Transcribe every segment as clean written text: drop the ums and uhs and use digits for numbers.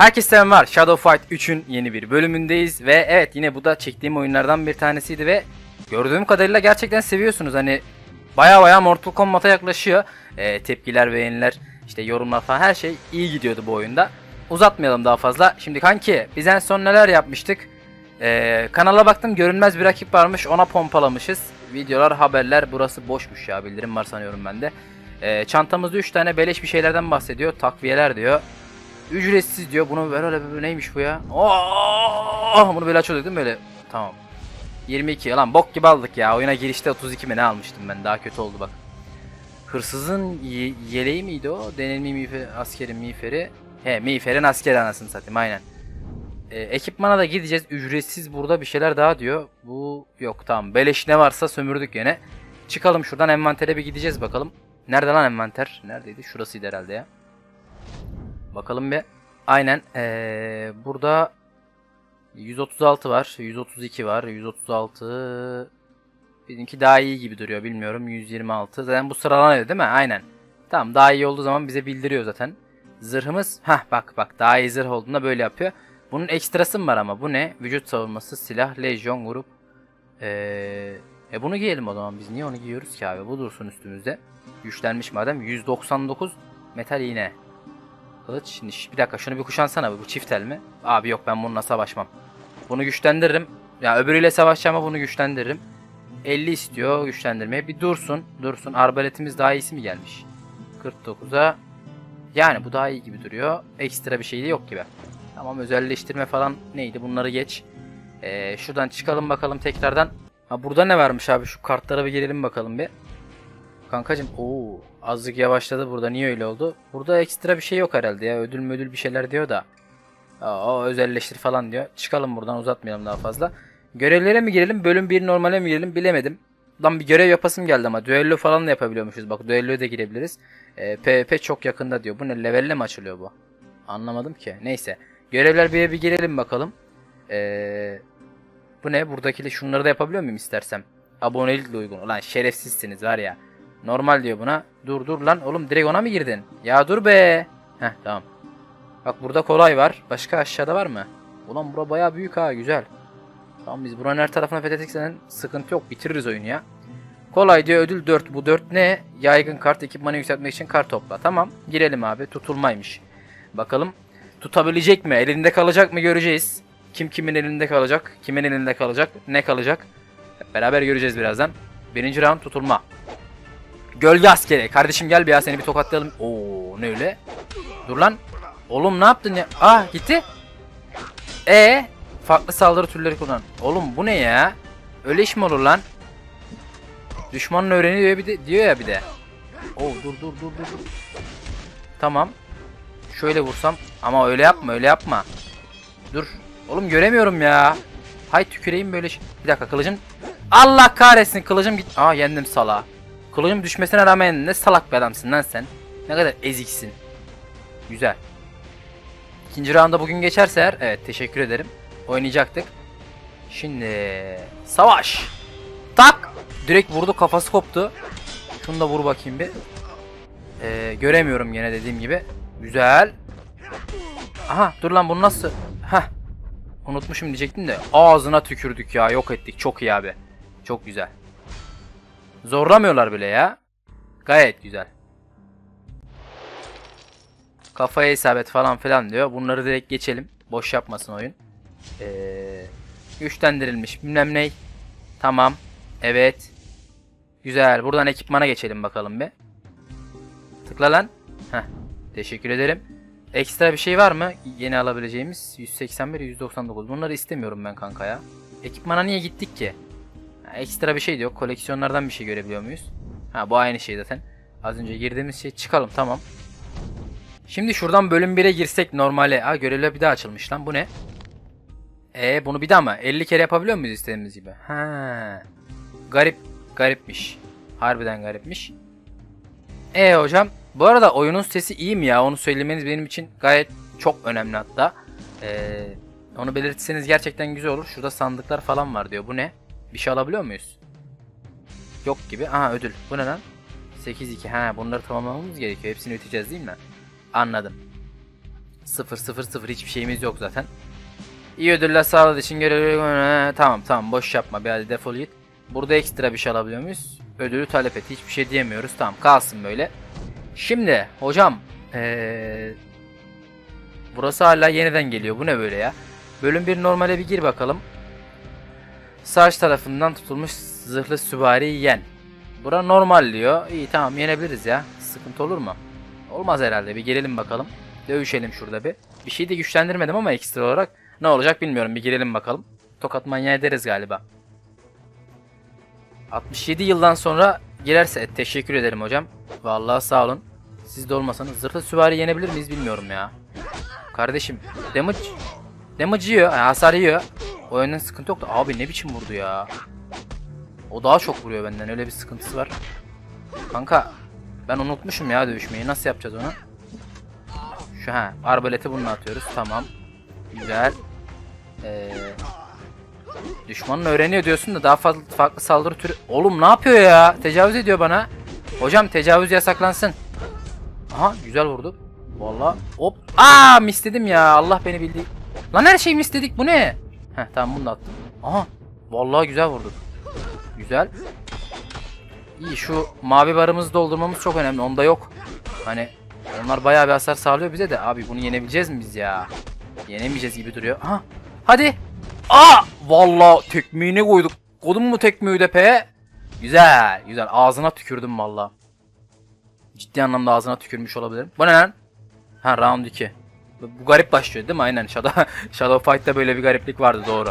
Herkese selamlar. Shadow Fight 3'ün yeni bir bölümündeyiz ve evet yine bu da çektiğim oyunlardan bir tanesiydi ve gördüğüm kadarıyla gerçekten seviyorsunuz. Hani baya Mortal Kombat'a yaklaşıyor. Tepkiler, beğeniler, işte yorumlar falan her şey iyi gidiyordu bu oyunda. Uzatmayalım daha fazla. Şimdi kanki biz en son neler yapmıştık? Kanala baktım, görünmez bir rakip varmış, ona pompalamışız. Videolar, haberler, burası boşmuş ya, bildirim var sanıyorum ben de. Çantamızda 3 tane beleş bir şeylerden bahsediyor. Takviyeler diyor. Ücretsiz diyor. Bunu böyle neymiş bu ya? Oh! Bunu böyle açıyorduk değil mi böyle? Tamam. 22 lan bok gibi aldık ya. Oyuna girişte 32 mi ne almıştım ben? Daha kötü oldu bak. Hırsızın yeleği miydi o? Denilmiş miğferi, askerin miğferi. He, miğferin askeri, anasını satayım, aynen. Ekipmana da gideceğiz. Ücretsiz burada bir şeyler daha diyor. Bu yok, tamam. Beleş ne varsa sömürdük yine. Çıkalım şuradan, envantere bir gideceğiz bakalım. Nerede lan envanter? Neredeydi? Şurasıydı herhalde ya. Bakalım bir. Aynen. Burada 136 var. 132 var. 136. Bizimki daha iyi gibi duruyor. Bilmiyorum. 126. Zaten bu sıralanıyor değil mi? Aynen. Tamam. Daha iyi olduğu zaman bize bildiriyor zaten. Zırhımız. Hah bak. Daha iyi zırh olduğunda böyle yapıyor. Bunun ekstrası mı var ama? Bu ne? Vücut savunması, silah, lejyon, grup. Bunu giyelim o zaman. Biz niye onu giyiyoruz ki abi? Bu dursun üstümüzde. Güçlenmiş madem. 199 metal iğne. Kılıç. Şimdi bir dakika, şunu bir kuşansana. Bu çift el mi? Abi yok, ben bununla savaşmam. Bunu güçlendiririm. Ya öbürüyle savaşacağım ama bunu güçlendiririm. 50 istiyor güçlendirmeye. Bir dursun. Dursun. Arbaletimiz daha iyisi mi gelmiş? 49'a. Yani bu daha iyi gibi duruyor. Ekstra bir şey de yok gibi. Tamam, özelleştirme falan neydi? Bunları geç. Şuradan çıkalım bakalım tekrardan. Ha, burada ne varmış abi? Şu kartlara bir gelelim bakalım bir. Kankacım, ooo azıcık yavaşladı burada, niye öyle oldu? Burada ekstra bir şey yok herhalde ya, ödül bir şeyler diyor da. Aa, özelleştir falan diyor. Çıkalım buradan, uzatmayalım daha fazla. Görevlere mi girelim, bölüm 1 normale mi girelim bilemedim. Lan bir görev yapasım geldi ama düello falan da yapabiliyormuşuz, bak düelloya da girebiliriz. PvP çok yakında diyor, bu ne, levelle mi açılıyor bu? Anlamadım ki, neyse. Görevler bir girelim bakalım. Bu ne, buradaki şunları da yapabiliyor muyum istersem? Abonelikle uygun, lan şerefsizsiniz var ya. Normal diyor buna. Dur lan oğlum, direkt ona mı girdin? Ya dur be. Heh tamam. Bak burada kolay var. Başka aşağıda var mı? Ulan bura bayağı büyük ha, güzel. Tamam, biz buranın her tarafına fethetsek sıkıntı yok, bitiririz oyunu ya. Kolay diyor, ödül 4. Bu 4 ne? Yaygın kart, ekipmanı yükseltmek için kart topla. Tamam, girelim abi, tutulmaymış. Bakalım tutabilecek mi? Elinde kalacak mı göreceğiz. Kim kimin elinde kalacak? Kimin elinde kalacak? Ne kalacak? Hep beraber göreceğiz birazdan. 1. round tutulma. Gölge askeri. Kardeşim gel bir ya, seni bir tokatlayalım. Oo ne öyle? Dur lan. Oğlum ne yaptın ya? Ah gitti. Farklı saldırı türleri kullan. Oğlum bu ne ya? Öyle iş mi olur lan? Düşmanın öğreniyor bir de, diyor ya bir de. Oo dur. Tamam. Şöyle vursam. Ama öyle yapma. Dur. Oğlum göremiyorum ya. Hay tüküreyim böyle. Bir dakika kılıcım. Allah kahretsin kılıcım git. Aa yendim salağı. Kılıcım düşmesine rağmen ne salak bir adamsın lan sen. Ne kadar eziksin. Güzel. 2. rounda bugün geçerse eğer, evet teşekkür ederim. Oynayacaktık. Şimdi savaş. Tak. Direkt vurdu, kafası koptu. Şunu da vur bakayım bir. Göremiyorum yine dediğim gibi. Güzel. Aha dur lan, bunu nasıl? Heh. Unutmuşum diyecektim de. Ağzına tükürdük ya, yok ettik. Çok iyi abi. Çok güzel. Zorlamıyorlar bile ya. Gayet güzel. Kafaya isabet falan filan diyor. Bunları direkt geçelim. Boş yapmasın oyun. Güçlendirilmiş bilmem ne. Tamam. Evet. Güzel. Buradan ekipmana geçelim bakalım bir. Tıkla lan. Heh. Teşekkür ederim. Ekstra bir şey var mı? Yeni alabileceğimiz 181, 199. Bunları istemiyorum ben kanka ya. Ekipmana niye gittik ki? Ekstra bir şey de yok. Koleksiyonlardan bir şey görebiliyor muyuz? Ha bu aynı şey zaten. Az önce girdiğimiz şey. Çıkalım, tamam. Şimdi şuradan bölüm 1'e girsek normale. Ha görevler bir daha açılmış lan. Bu ne? Bunu bir daha mı? 50 kere yapabiliyor muyuz istediğimiz gibi? Ha. Garipmiş. Harbiden garipmiş. Hocam. Bu arada oyunun sesi iyi mi ya? Onu söylemeniz benim için gayet çok önemli hatta. Onu belirtseniz gerçekten güzel olur. Şurada sandıklar falan var diyor. Bu ne? Bir şey alabiliyor muyuz? Yok gibi. Aha ödül. Bu ne lan? 8-2. Ha bunları tamamlamamız gerekiyor. Hepsini öteceğiz değil mi? Anladım. 0 0 0, hiçbir şeyimiz yok zaten. İyi ödüller sağladığı için görev... Tamam, boş yapma, bir hadi defol git. Burada ekstra bir şey alabiliyor muyuz? Ödülü talep et, hiçbir şey diyemiyoruz. Tamam, kalsın böyle. Şimdi hocam burası hala yeniden geliyor, bu ne böyle ya? Bölüm 1 normale bir gir bakalım. Saç tarafından tutulmuş zırhlı süvari yen. Bura normal diyor. İyi, tamam, yenebiliriz ya. Sıkıntı olur mu? Olmaz herhalde. Bir girelim bakalım. Dövüşelim şurada bir. Bir şey de güçlendirmedim ama ekstra olarak ne olacak bilmiyorum. Bir girelim bakalım. Tokat manyağı ederiz galiba. 67 yıldan sonra girerse teşekkür ederim hocam. Vallahi sağ olun. Siz de olmasanız. Zırhlı süvari yenebilir miyiz bilmiyorum ya. Kardeşim damage yiyor. Yani hasar yiyor. O yönden sıkıntı yoktu. Abi ne biçim vurdu ya. O daha çok vuruyor benden. Öyle bir sıkıntısı var. Kanka ben unutmuşum ya dövüşmeyi. Nasıl yapacağız onu? Şu arbaleti bununla atıyoruz. Tamam. Güzel. Düşmanın öğreniyor diyorsun da daha fazla farklı saldırı türü. Oğlum ne yapıyor ya? Tecavüz ediyor bana. Hocam tecavüz yasaklansın. Aha güzel vurdu. Vallahi hop. Aa misledim ya. Allah beni bildi. Lan her şeyi misledik. Bu ne? Heh tamam, bunu da attım. Aha vallahi güzel vurduk. Güzel. İyi, şu mavi barımızı doldurmamız çok önemli. Onda yok. Hani onlar bayağı bir hasar sağlıyor bize de. Abi bunu yenebileceğiz mi biz ya? Yenemeyeceğiz gibi duruyor. Ha. Hadi. Aa! Vallahi tekmeğini koyduk. Kodum mu tekmeği depeye? Güzel. Güzel. Ağzına tükürdüm vallahi. Ciddi anlamda ağzına tükürmüş olabilirim. Bu ne lan? Ha round 2. Bu garip başlıyor değil mi? Aynen. Shadow Fight'ta böyle bir gariplik vardı, doğru.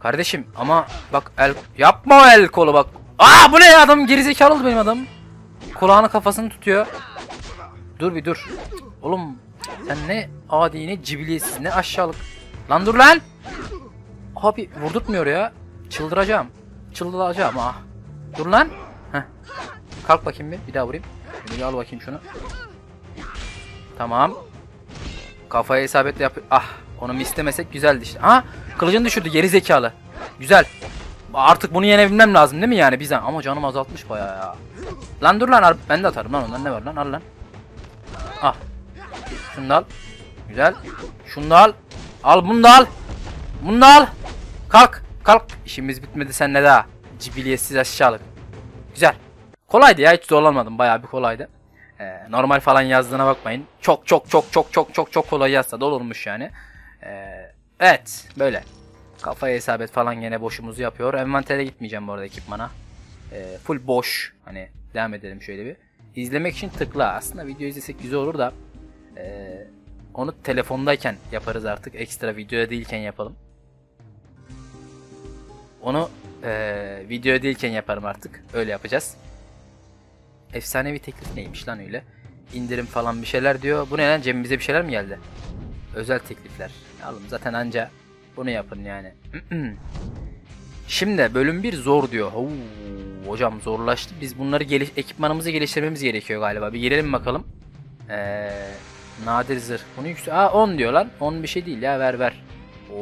Kardeşim ama bak el... Yapma el kolu bak. Aa bu ne ya, adam gerizekalı oldu benim adam. Kulağını kafasını tutuyor. Dur bir dur. Oğlum sen ne adi, ne cibiliyetsiz, ne aşağılık. Lan dur lan. Abi vurdurtmuyor ya. Çıldıracağım. Çıldıracağım ah. Dur lan. Heh. Kalk bakayım bir. Bir daha vurayım. Bir al bakayım şunu. Tamam. Kafaya isabetle yap. Ah onu istemesek güzeldi işte. Ha kılıcını düşürdü gerizekalı. Güzel. Artık bunu yenebilmem lazım değil mi yani bizden? Ama canım azaltmış bayağı ya. Lan dur lan, ben de atarım lan ondan, ne var lan, al lan. Ah. Şunu da al. Güzel. Şunu da al. Al bunu da al. Bunu da al. Kalk. Kalk. İşimiz bitmedi seninle daha. Cibiliyetsiz aşağılık. Güzel. Kolaydı ya, hiç zorlanmadım, bayağı bir kolaydı. Normal falan yazdığına bakmayın. Çok kolay yazsa da olurmuş yani. Evet böyle. Kafaya isabet falan gene boşumuzu yapıyor. Envantere gitmeyeceğim bu arada, ekipmana. Full boş. Hani devam edelim şöyle bir. İzlemek için tıkla. Aslında video izlesek güzel olur da. Onu telefondayken yaparız artık. Ekstra videoya değilken yapalım. Onu videoya değilken yaparım artık. Öyle yapacağız. Efsanevi teklif neymiş lan öyle? İndirim falan bir şeyler diyor. Bu ne lan, cebimize bir şeyler mi geldi? Özel teklifler. Alım zaten anca... Bunu yapın yani. Şimdi bölüm 1 zor diyor. Oo, hocam zorlaştı. Biz bunları ekipmanımızı geliştirmemiz gerekiyor galiba. Bir girelim bakalım. Nadir zırh. Bunu aa 10 diyor lan. 10 bir şey değil ya, ver ver.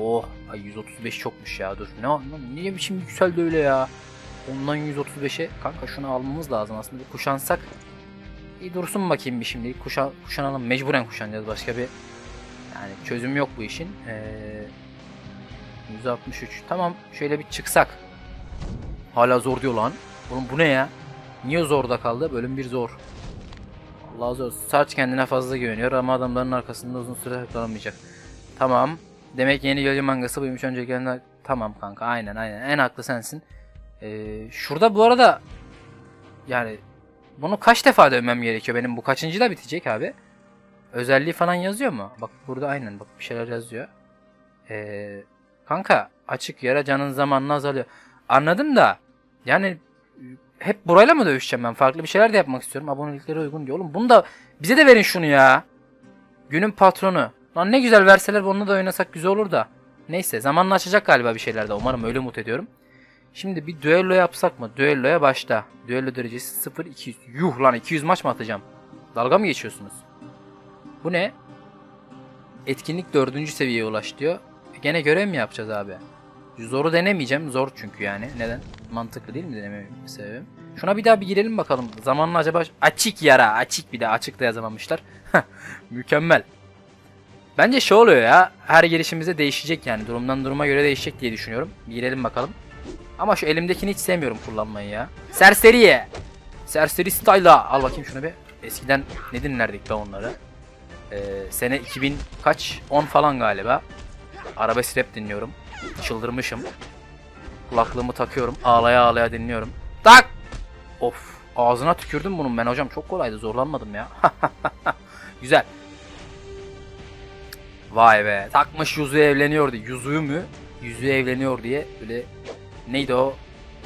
Oh ay 135 çokmuş ya, dur. Ne niye biçim yükseldi öyle ya? Ondan 135'e. Kanka şunu almamız lazım aslında. Bir kuşansak. İyi dursun bakayım bir şimdi. Kuşanalım. Mecburen kuşanacağız. Başka bir yani çözüm yok bu işin. 163. Tamam şöyle bir çıksak. Hala zor diyor lan. Oğlum bu ne ya? Niye zorda kaldı? Bölüm 1 zor. Allah zor. Sarç kendine fazla güveniyor ama adamların arkasında uzun süre saklanamayacak. Tamam. Demek yeni yolcu mangası buymuş öncekilerine. Tamam kanka aynen. En haklı sensin. Şurada bu arada yani bunu kaç defa dönmem gerekiyor? Benim bu kaçıncı da bitecek abi? Özelliği falan yazıyor mu? Bak burada aynen bak bir şeyler yazıyor. Kanka açık yara canın zamanla azalıyor. Anladım da yani hep burayla mı dövüşeceğim ben? Farklı bir şeyler de yapmak istiyorum. Aboneliklere uygun diyor. Oğlum bunu da bize de verin şunu ya. Günün patronu. Lan ne güzel verseler, bunu da oynasak güzel olur da. Neyse zamanla açacak galiba bir şeyler de. Umarım, öyle umut ediyorum. Şimdi bir düello yapsak mı? Düelloya başla. Düello derecesi 0-200. Yuh lan 200 maç mı atacağım? Dalga mı geçiyorsunuz? Bu ne? Etkinlik 4. seviyeye ulaştı diyor. Gene görev mi yapacağız abi? Zoru denemeyeceğim. Zor çünkü yani. Neden? Mantıklı değil mi denememin sebebim? Şuna bir daha bir girelim bakalım. Zamanla acaba... Açık yara. Açık bir daha. Açık da yazamamışlar. Mükemmel. Bence şey oluyor ya, her gelişimizde değişecek yani, durumdan duruma göre değişecek diye düşünüyorum. Girelim bakalım. Ama şu elimdekini hiç sevmiyorum kullanmayı ya. Serseriye. Serseri style'a. Al bakayım şunu bir. Eskiden ne dinlerdik be onları. Sene 2000 kaç? 10 falan galiba. Arabesk rap dinliyorum. Çıldırmışım. Kulaklığımı takıyorum. Ağlaya ağlaya dinliyorum. Tak! Of. Ağzına tükürdüm bunun ben hocam. Çok kolaydı. Zorlanmadım ya. Güzel. Vay be. Takmış Yuzu evleniyordu. Yuzu'yu mu? Yuzu evleniyor diye böyle... Neydi o?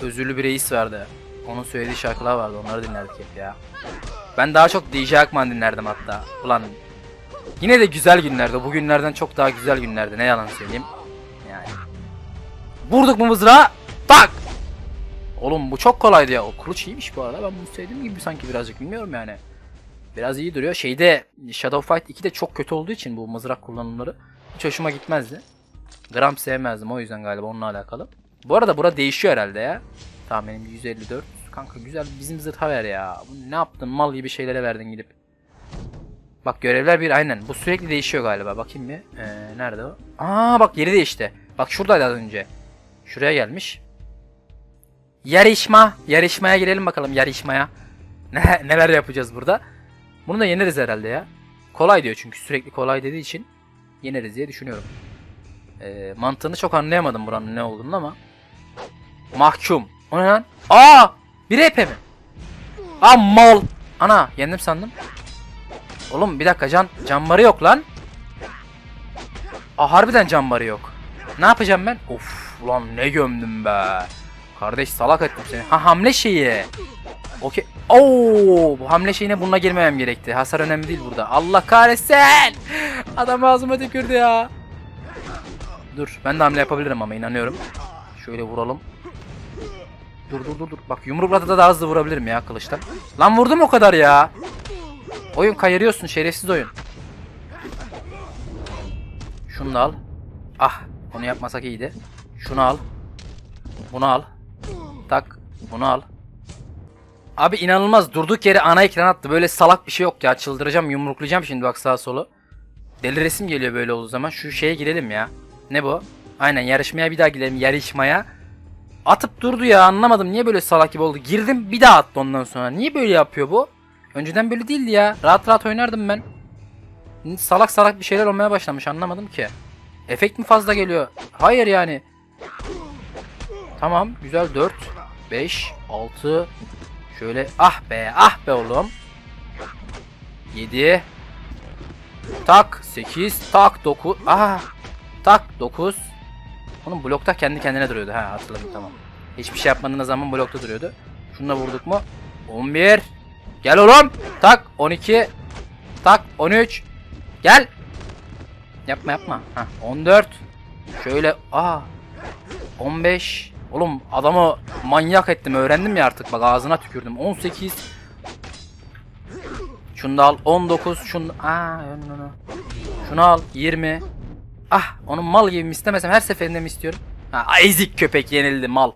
Özürlü bir reis vardı. Onun söylediği şarkılar vardı. Onları dinlerdik hep ya. Ben daha çok DJ Akman dinlerdim hatta. Ulan. Yine de güzel günlerdi. Bu günlerden çok daha güzel günlerdi. Ne yalan söyleyeyim. Yani. Vurduk mu mızrağı? Bak! Oğlum bu çok kolaydı ya. O kılıç iyiymiş bu arada. Ben bunu sevdiğim gibi sanki birazcık, bilmiyorum yani. Biraz iyi duruyor. Şeyde Shadow Fight 2'de çok kötü olduğu için bu mızrak kullanımları hiç hoşuma gitmezdi. Gram sevmezdim. O yüzden galiba onunla alakalı. Bu arada bura değişiyor herhalde ya. Tahminim 154. Kanka güzel bizim zırha ver ya. Ne yaptın? Mal gibi şeylere verdin gidip. Bak görevler bir aynen. Bu sürekli değişiyor galiba. Bakayım bir. Nerede o? Aa bak yeri değişti. Bak şuradaydı az önce. Şuraya gelmiş. Yarışma. Yarışmaya girelim bakalım. Yarışmaya. Neler yapacağız burada? Bunu da yeneriz herhalde ya. Kolay diyor çünkü. Sürekli kolay dediği için yeneriz diye düşünüyorum. Mantığını çok anlayamadım buranın ne olduğunu ama. Mahkum. O ne lan? Aa! Bir EP mi? Aa mal! Ana yendim sandım. Oğlum bir dakika canbarı yok lan. Aa harbiden canbarı yok. Ne yapacağım ben? Of ulan ne gömdüm be. Kardeş salak ettim seni. Ha hamle şeyi. Okey. Oo, bu hamle şeyine bununla girmemem gerekti. Hasar önemli değil burada. Allah kahretsin! Adam ağzıma tükürdü ya. Dur ben de hamle yapabilirim ama inanıyorum. Şöyle vuralım. Dur. Bak yumrukla da daha hızlı vurabilirim ya kılıçtan. Lan vurdum o kadar ya. Oyun kayırıyorsun şerefsiz oyun. Şunu da al. Ah onu yapmasak iyiydi. Şunu al. Bunu al. Tak. Bunu al. Abi inanılmaz durduk yere ana ekran attı. Böyle salak bir şey yok ya. Çıldıracağım, yumruklayacağım şimdi bak sağa solu. Deli resim geliyor böyle olduğu zaman. Şu şeye girelim ya. Ne bu? Aynen yarışmaya bir daha gidelim. Yarışmaya. Atıp durdu ya, anlamadım niye böyle salak gibi oldu. Girdim bir daha attı ondan sonra. Niye böyle yapıyor bu? Önceden böyle değildi ya. Rahat rahat oynardım ben. Salak salak bir şeyler olmaya başlamış, anlamadım ki. Efekt mi fazla geliyor? Hayır yani. Tamam güzel 4, 5, 6. Şöyle ah be oğlum. 7. Tak 8, tak 9. Ah. Tak 9. Onun blokta kendi kendine duruyordu. Ha hatırladım tamam. Hiçbir şey yapmadığınız zaman blokta duruyordu. Şunu da vurduk mu? 11. Gel oğlum. Tak 12. Tak 13. Gel. Yapma. Ha 14. Şöyle 15. Oğlum adamı manyak ettim. Öğrendim ya artık. Bak ağzına tükürdüm. 18. Şunu da al. 19. Şunu al. 20. Ah onun mal gibi mi istemesem her seferinde mi istiyorum? Ha ezik köpek yenildi mal.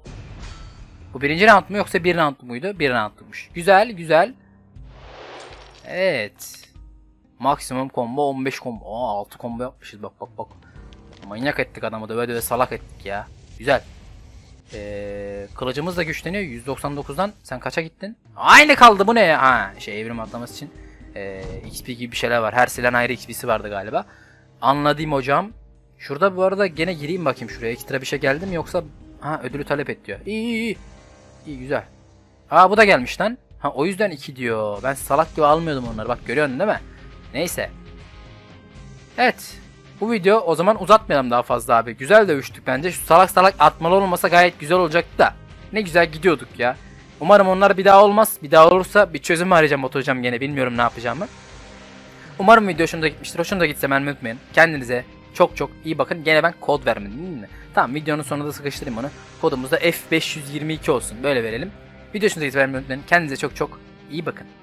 Bu birinci round mu yoksa bir round muydu? Bir roundmuş. Güzel. Evet. Maksimum combo 15 combo. Aa 6 combo yapmışız bak. Manyak ettik adamı döve salak ettik ya. Güzel. Kılıcımız da güçleniyor. 199'dan sen kaça gittin? Aynı kaldı bu ne ya? Ha evrim atlaması için. XP gibi bir şeyler var. Her silahın ayrı XP'si vardı galiba. Anladım hocam. Şurada bu arada gene gireyim bakayım şuraya. Ekstra bir şey geldi mi yoksa... Ha ödülü talep et diyor. İyi güzel. Ha bu da gelmiş lan. Ha o yüzden 2 diyor. Ben salak gibi almıyordum onları. Bak görüyorsun değil mi? Neyse. Evet. Bu video o zaman uzatmayalım daha fazla abi. Güzel dövüştük bence. Şu salak atmalı olmasa gayet güzel olacaktı da. Ne güzel gidiyorduk ya. Umarım onlar bir daha olmaz. Bir daha olursa bir çözüm arayacağım, oturacağım gene. Bilmiyorum ne yapacağımı. Umarım video hoşunuza gitmiştir. Hoşunuza gitse ben unutmayın. Kendinize çok çok iyi bakın. Gene ben kod vermedim değil mi? Tamam videonun sonunda da sıkıştırayım onu. Kodumuz da F522 olsun. Böyle verelim. Video hoşunuza gitse ben unutmayın. Kendinize çok çok iyi bakın.